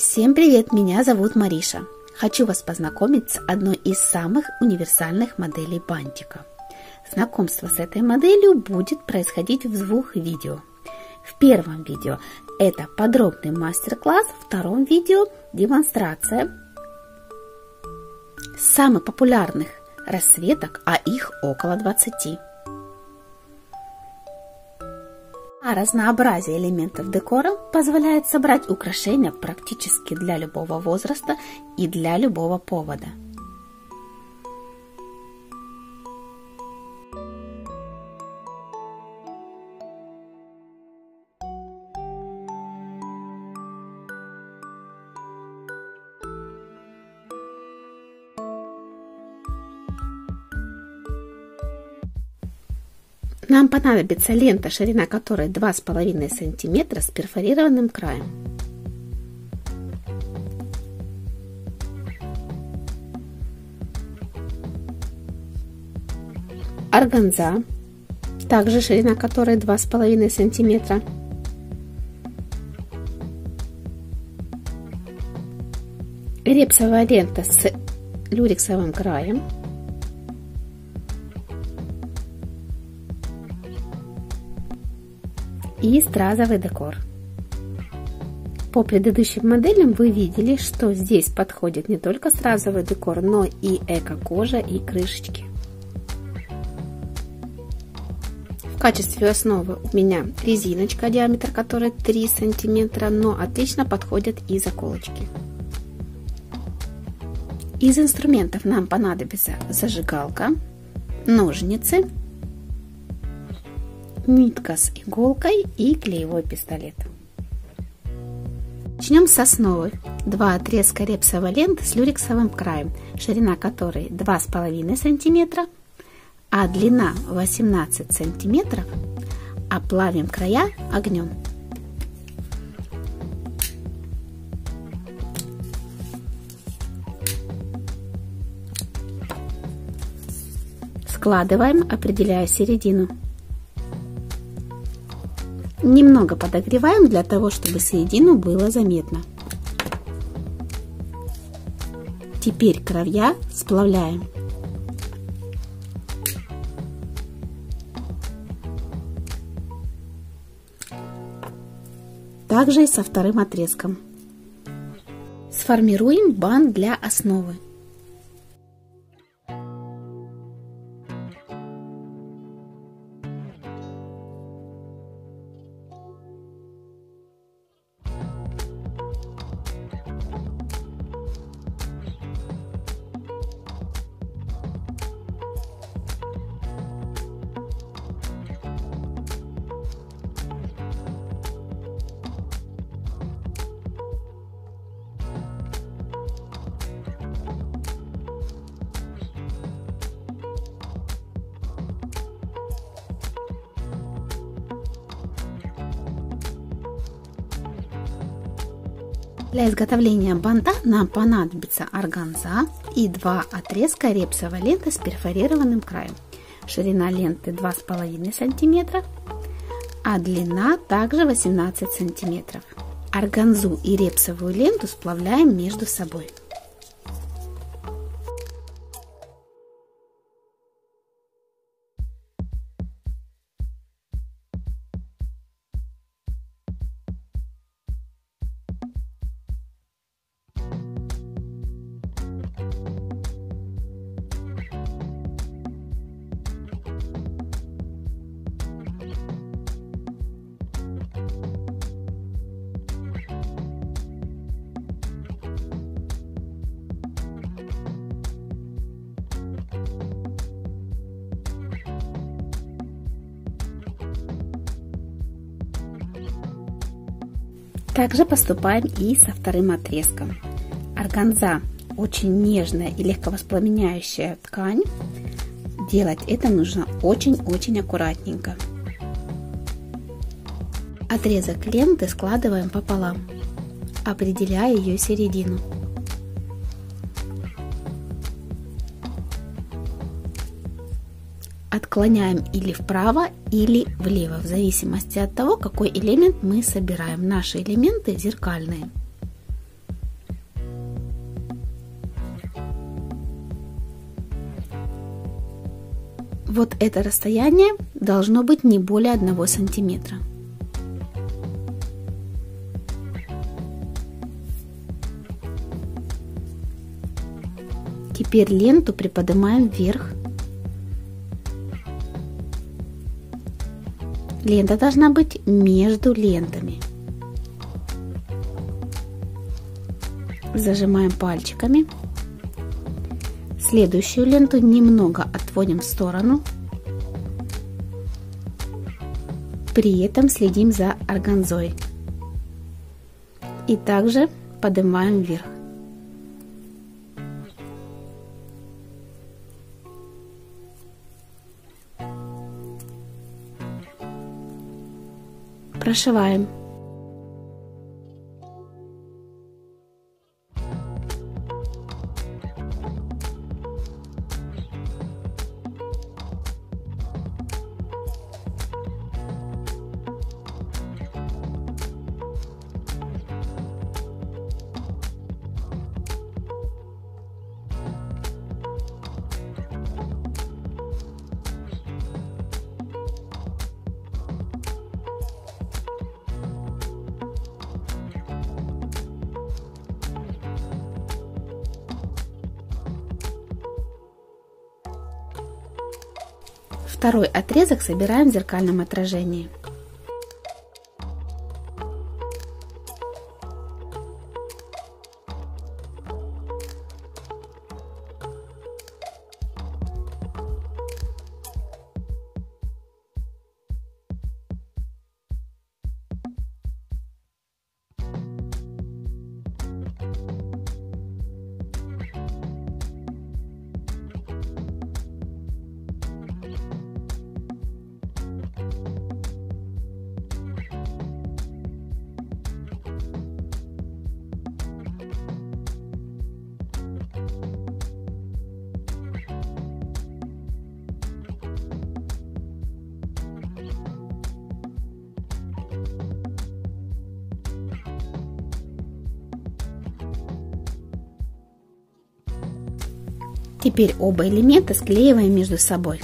Всем привет, меня зовут Мариша. Хочу вас познакомить с одной из самых универсальных моделей бантика. Знакомство с этой моделью будет происходить в двух видео. В первом видео это подробный мастер-класс, в втором видео демонстрация самых популярных расцветок, а их около 20. А разнообразие элементов декора позволяет собрать украшения практически для любого возраста и для любого повода. Нам понадобится лента, ширина которой 2,5 см с перфорированным краем. Органза, также ширина которой 2,5 см. Репсовая лента с люрексовым краем. И стразовый декор. По предыдущим моделям вы видели, что здесь подходит не только стразовый декор, но и эко-кожа и крышечки. В качестве основы у меня резиночка, диаметр которой 3 см, но отлично подходят и заколочки. Из инструментов нам понадобится зажигалка, ножницы, нитка с иголкой и клеевой пистолет. Начнем с основы. Два отрезка репсовой ленты с люрексовым краем, ширина которой 2,5 см, а длина 18 см. Оплавим края огнем. Складываем, определяя середину. Немного подогреваем для того, чтобы середину было заметно. Теперь края сплавляем. Также и со вторым отрезком. Сформируем бант для основы. Для изготовления банта нам понадобится органза и два отрезка репсовой ленты с перфорированным краем. Ширина ленты 2,5 см, а длина также 18 см. Органзу и репсовую ленту сплавляем между собой. Также поступаем и со вторым отрезком. Органза очень нежная и легковоспламеняющая ткань. Делать это нужно очень-очень аккуратненько. Отрезок ленты складываем пополам, определяя ее середину. Отклоняем или вправо, или влево, в зависимости от того, какой элемент мы собираем. Наши элементы зеркальные. Вот это расстояние должно быть не более 1 сантиметра. Теперь ленту приподнимаем вверх. Лента должна быть между лентами. Зажимаем пальчиками. Следующую ленту немного отводим в сторону. При этом следим за органзой. И также поднимаем вверх. Прошиваем. Второй отрезок собираем в зеркальном отражении. Теперь оба элемента склеиваем между собой.